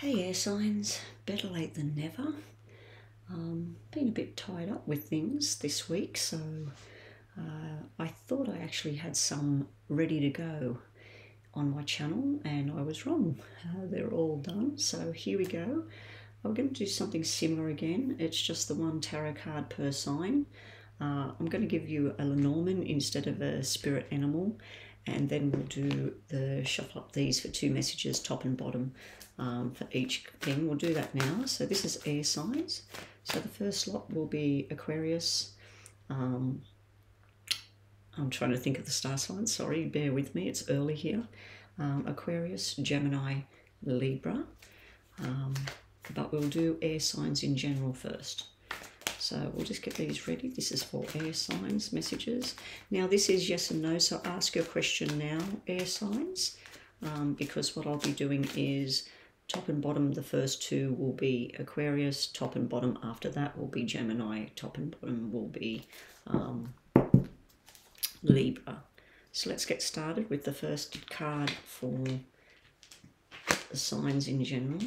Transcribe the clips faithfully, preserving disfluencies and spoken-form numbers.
Hey air signs, better late than never. Um, been a bit tied up with things this week, so uh, I thought I actually had some ready to go on my channel, and I was wrong. Uh, they're all done, so here we go. I'm going to do something similar again. It's just the one tarot card per sign. Uh, I'm going to give you a Lenormand instead of a spirit animal, and then we'll do the shuffle up these for two messages, top and bottom, um, for each thing. We'll do that now. So this is air signs. So the first lot will be Aquarius. Um, I'm trying to think of the star signs. Sorry, bear with me. It's early here. Um, Aquarius, Gemini, Libra. Um, but we'll do air signs in general first. So we'll just get these ready. This is for air signs messages. Now this is yes and no, so ask your question now, air signs, um, because what I'll be doing is top and bottom, the first two will be Aquarius, top and bottom after that will be Gemini, top and bottom will be um, Libra. So let's get started with the first card for the signs in general.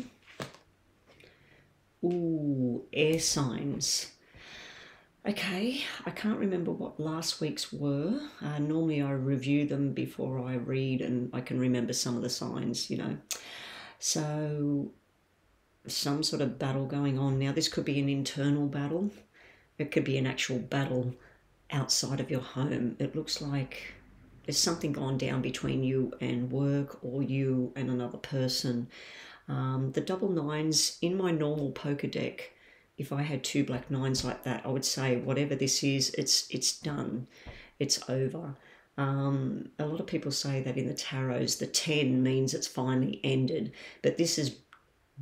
Ooh, air signs. Okay, I can't remember what last week's were. Uh, normally I review them before I read and I can remember some of the signs, you know. So, some sort of battle going on. Now this could be an internal battle. It could be an actual battle outside of your home. It looks like there's something gone down between you and work or you and another person. Um, the double nines in my normal poker deck, if I had two black nines like that, I would say whatever this is, it's it's done, it's over. Um, a lot of people say that in the tarots, the ten means it's finally ended, but this is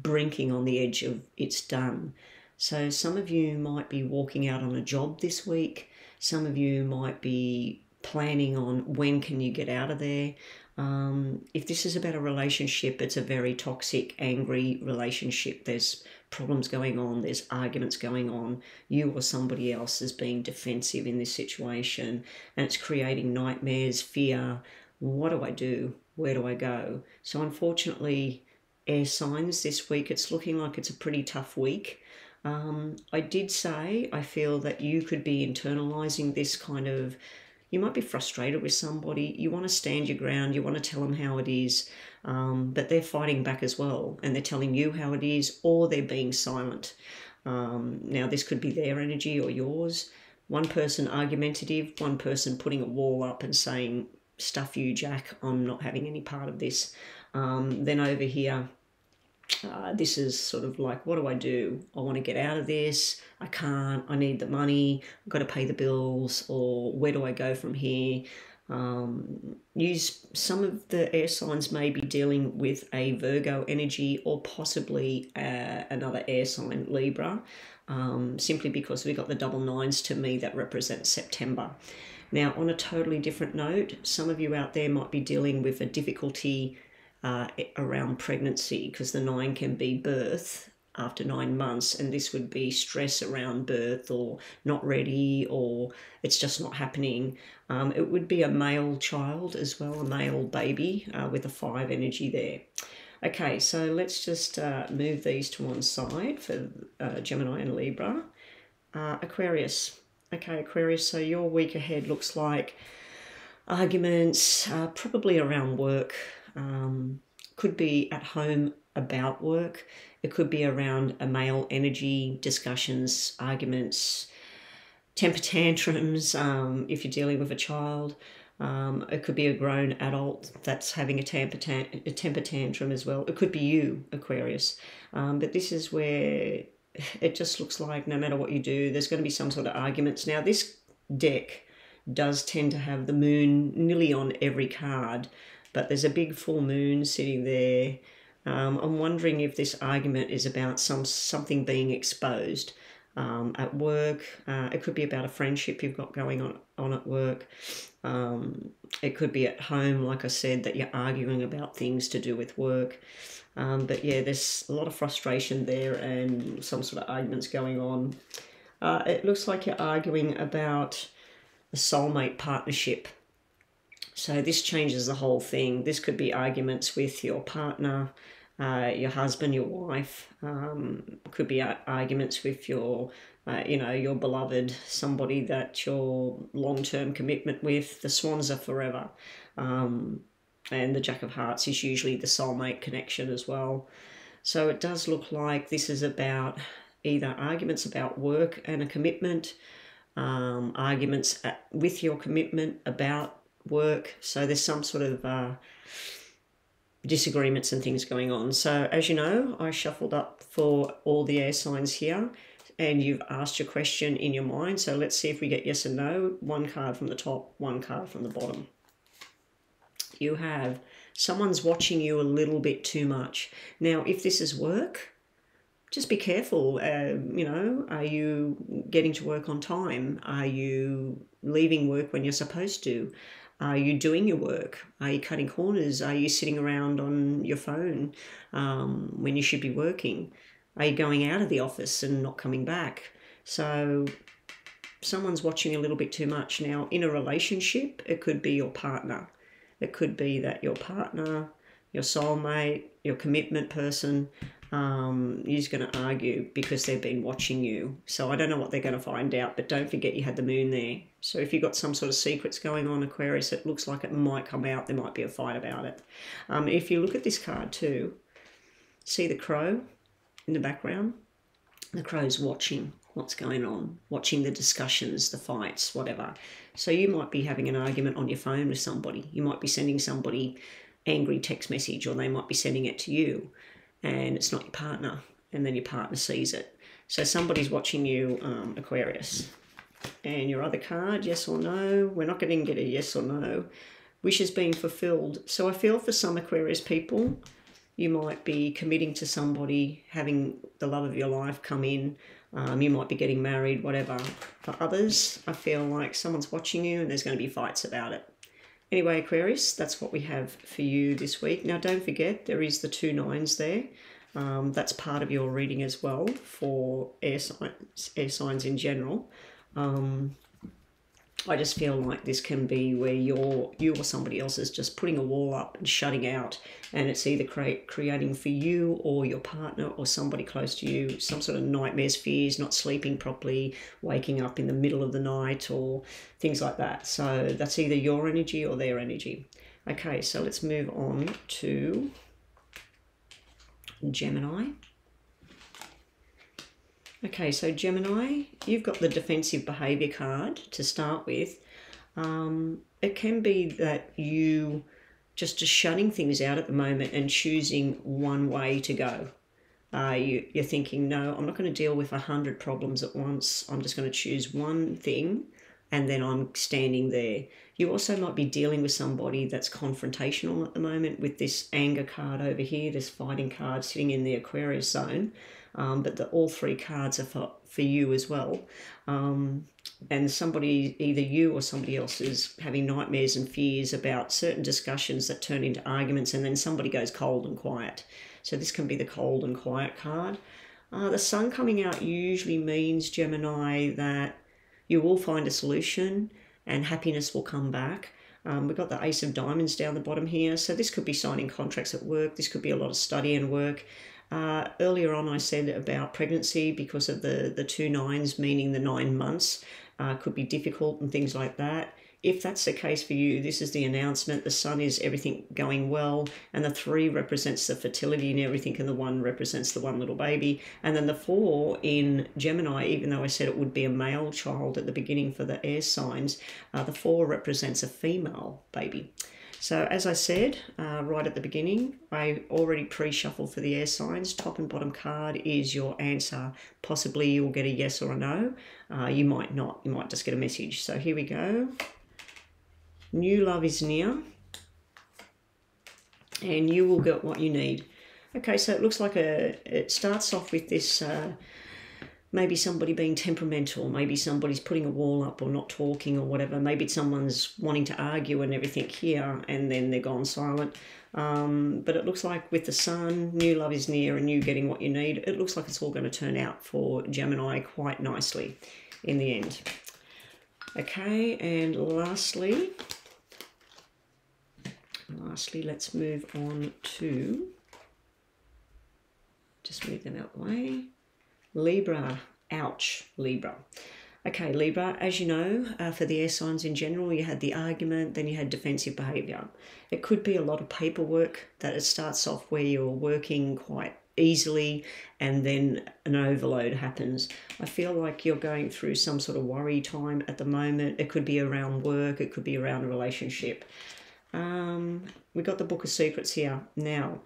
brinking on the edge of it's done. So some of you might be walking out on a job this week. Some of you might be planning on when can you get out of there. Um, if this is about a relationship, it's a very toxic, angry relationship. There's problems going on. There's arguments going on. You or somebody else is being defensive in this situation, and it's creating nightmares, fear. What do I do? Where do I go? So unfortunately, air signs this week, it's looking like it's a pretty tough week. Um, I did say I feel that you could be internalizing this kind of. You might be frustrated with somebody. You want to stand your ground. You want to tell them how it is, um, but they're fighting back as well, and they're telling you how it is, or they're being silent. Um, now, this could be their energy or yours. One person argumentative, one person putting a wall up and saying, stuff you, Jack, I'm not having any part of this. Um, then over here, uh, this is sort of like, what do I do? I want to get out of this. I can't, I need the money, I've got to pay the bills, or where do I go from here? Um, use some of the air signs may be dealing with a Virgo energy or possibly uh, another air sign, Libra, um, simply because we got the double nines to me that represents September. Now, on a totally different note, some of you out there might be dealing with a difficulty uh, around pregnancy because the nine can be birth, after nine months, and this would be stress around birth or not ready or it's just not happening. Um, it would be a male child as well, a male baby uh, with a five energy there. Okay, so let's just uh, move these to one side for uh, Gemini and Libra. Uh, Aquarius. Okay, Aquarius, so your week ahead looks like arguments, uh, probably around work, um, could be at home about work. It could be around a male energy, discussions, arguments, temper tantrums, um, if you're dealing with a child. Um, it could be a grown adult that's having a temper, tan a temper tantrum as well. It could be you, Aquarius. Um, but this is where it just looks like no matter what you do, there's going to be some sort of arguments. Now, this deck does tend to have the moon nearly on every card, but there's a big full moon sitting there. Um, I'm wondering if this argument is about some something being exposed um, at work. Uh, it could be about a friendship you've got going on, on at work. Um, it could be at home, like I said, that you're arguing about things to do with work. Um, but yeah, there's a lot of frustration there and some sort of arguments going on. Uh, it looks like you're arguing about a soulmate partnership. So this changes the whole thing. This could be arguments with your partner, uh, your husband, your wife, um, could be arguments with your, uh, you know, your beloved, somebody that you're long-term commitment with. The swans are forever. Um, and the Jack of Hearts is usually the soulmate connection as well. So it does look like this is about either arguments about work and a commitment, um, arguments at, with your commitment about work. So there's some sort of uh, disagreements and things going on. So as you know, I shuffled up for all the air signs here, and you've asked your question in your mind. So let's see if we get yes and no. One card from the top, one card from the bottom. You have someone's watching you a little bit too much. Now, if this is work, just be careful. Uh, you know, are you getting to work on time? Are you leaving work when you're supposed to? Are you doing your work? Are you cutting corners? Are you sitting around on your phone um, when you should be working? Are you going out of the office and not coming back? So someone's watching a little bit too much. Now, in a relationship, it could be your partner. It could be that your partner, your soulmate, your commitment person, um, is going to argue because they've been watching you. So I don't know what they're going to find out, but don't forget you had the moon there. So if you've got some sort of secrets going on, Aquarius, it looks like it might come out. There might be a fight about it. Um, if you look at this card too, see the crow in the background? The crow's watching what's going on, watching the discussions, the fights, whatever. So you might be having an argument on your phone with somebody. You might be sending somebody angry text message, or they might be sending it to you, and it's not your partner, and then your partner sees it. So somebody's watching you, um, Aquarius. And your other card, yes or no. We're not going to get a yes or no. Wishes being fulfilled. So I feel for some Aquarius people, you might be committing to somebody, having the love of your life come in. Um, you might be getting married, whatever. For others, I feel like someone's watching you and there's going to be fights about it. Anyway, Aquarius, that's what we have for you this week. Now, don't forget, there is the two nines there. Um, that's part of your reading as well for air signs, air signs in general. Um, I just feel like this can be where you're, you or somebody else is just putting a wall up and shutting out, and it's either create, creating for you or your partner or somebody close to you some sort of nightmares, fears, not sleeping properly, waking up in the middle of the night, or things like that. So that's either your energy or their energy. Okay, so let's move on to Gemini. Okay, so Gemini, you've got the defensive behaviour card to start with. Um, it can be that you just are shutting things out at the moment and choosing one way to go. Uh, you, you're thinking, no, I'm not going to deal with a hundred problems at once. I'm just going to choose one thing, and then I'm standing there. You also might be dealing with somebody that's confrontational at the moment with this anger card over here, this fighting card sitting in the Aquarius zone. Um, but the, all three cards are for, for you as well. Um, and somebody, either you or somebody else, is having nightmares and fears about certain discussions that turn into arguments, and then somebody goes cold and quiet. So this can be the cold and quiet card. Uh, the sun coming out usually means, Gemini, that you will find a solution and happiness will come back. Um, we've got the Ace of Diamonds down the bottom here. So this could be signing contracts at work. This could be a lot of study and work. Uh, earlier on, I said about pregnancy, because of the, the two nines, meaning the nine months, uh, could be difficult and things like that. If that's the case for you, this is the announcement. The sun is everything going well, and the three represents the fertility and everything, and the one represents the one little baby. And then the four in Gemini, even though I said it would be a male child at the beginning for the air signs, uh, the four represents a female baby. So as I said, uh, right at the beginning, I already pre-shuffled for the air signs. Top and bottom card is your answer. Possibly you'll get a yes or a no. Uh, you might not. You might just get a message. So here we go. New love is near, and you will get what you need. Okay, so it looks like a, it starts off with this... Uh, Maybe somebody being temperamental, maybe somebody's putting a wall up or not talking or whatever. Maybe someone's wanting to argue and everything here, and then they're gone silent. Um, but it looks like with the sun, new love is near and you getting what you need, it looks like it's all going to turn out for Gemini quite nicely in the end. Okay, and lastly, lastly, let's move on to Just move them out the way. Libra. Ouch, Libra. Okay, Libra, as you know, uh, for the air signs in general, you had the argument, then you had defensive behaviour. It could be a lot of paperwork that it starts off where you're working quite easily and then an overload happens. I feel like you're going through some sort of worry time at the moment. It could be around work. It could be around a relationship. Um, we got the Book of Secrets here. Now,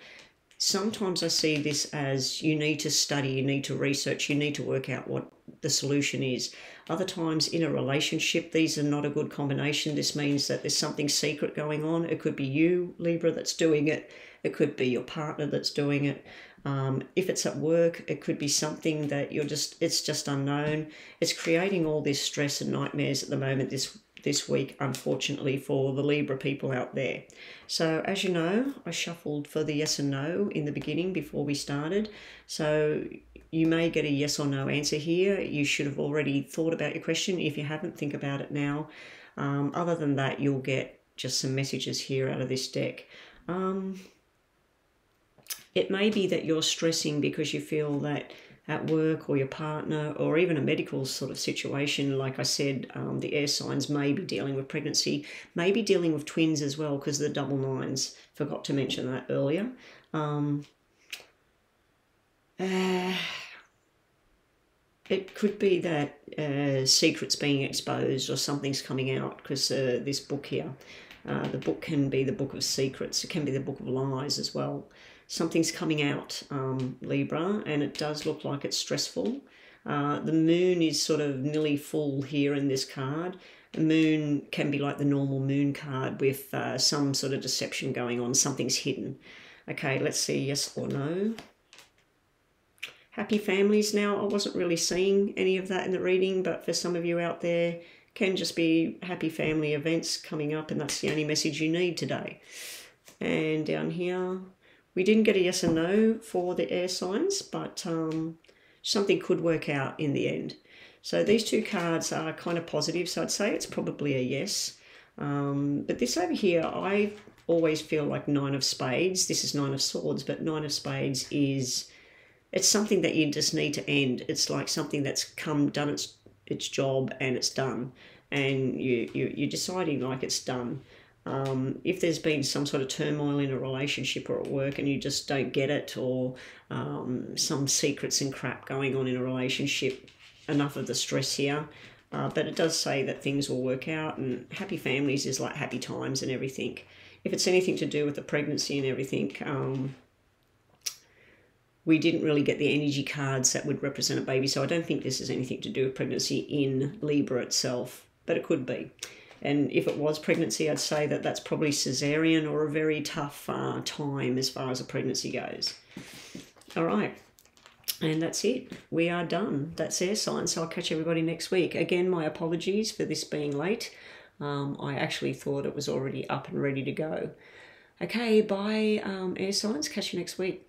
sometimes I see this as you need to study, you need to research, you need to work out what the solution is. Other times in a relationship, these are not a good combination. This means that there's something secret going on. It could be you, Libra, that's doing it. It could be your partner that's doing it. Um, if it's at work, it could be something that you're just, it's just unknown. It's creating all this stress and nightmares at the moment, this this week, unfortunately, for the Libra people out there. So as you know, I shuffled for the yes and no in the beginning before we started. So you may get a yes or no answer here. You should have already thought about your question. If you haven't, think about it now. Um, other than that, you'll get just some messages here out of this deck. Um, it may be that you're stressing because you feel that at work or your partner or even a medical sort of situation, like I said, um, the air signs may be dealing with pregnancy, may be dealing with twins as well because the double nines, forgot to mention that earlier. Um, uh, it could be that uh, secrets being exposed or something's coming out because uh, this book here, uh, the book can be the Book of Secrets, it can be the Book of Lies as well. Something's coming out, um, Libra, and it does look like it's stressful. Uh, the moon is sort of nearly full here in this card. The moon can be like the normal moon card with uh, some sort of deception going on. Something's hidden. Okay, let's see, yes or no. Happy families now. I wasn't really seeing any of that in the reading, but for some of you out there, can just be happy family events coming up, and that's the only message you need today. And down here, we didn't get a yes and no for the air signs, but um, something could work out in the end. So these two cards are kind of positive, so I'd say it's probably a yes. Um, but this over here, I always feel like Nine of Spades. This is Nine of Swords, but Nine of Spades is, it's something that you just need to end. It's like something that's come, done its, its job, and it's done. And you, you, you're deciding like it's done. Um, if there's been some sort of turmoil in a relationship or at work and you just don't get it, or um, some secrets and crap going on in a relationship, enough of the stress here. Uh, but it does say that things will work out, and happy families is like happy times and everything. If it's anything to do with the pregnancy and everything, um, we didn't really get the energy cards that would represent a baby. So I don't think this is anything to do with pregnancy in Libra itself, but it could be. And if it was pregnancy, I'd say that that's probably cesarean or a very tough uh, time as far as a pregnancy goes. All right. And that's it. We are done. That's air signs. So I'll catch everybody next week. Again, my apologies for this being late. Um, I actually thought it was already up and ready to go. Okay, bye, um, air signs. Catch you next week.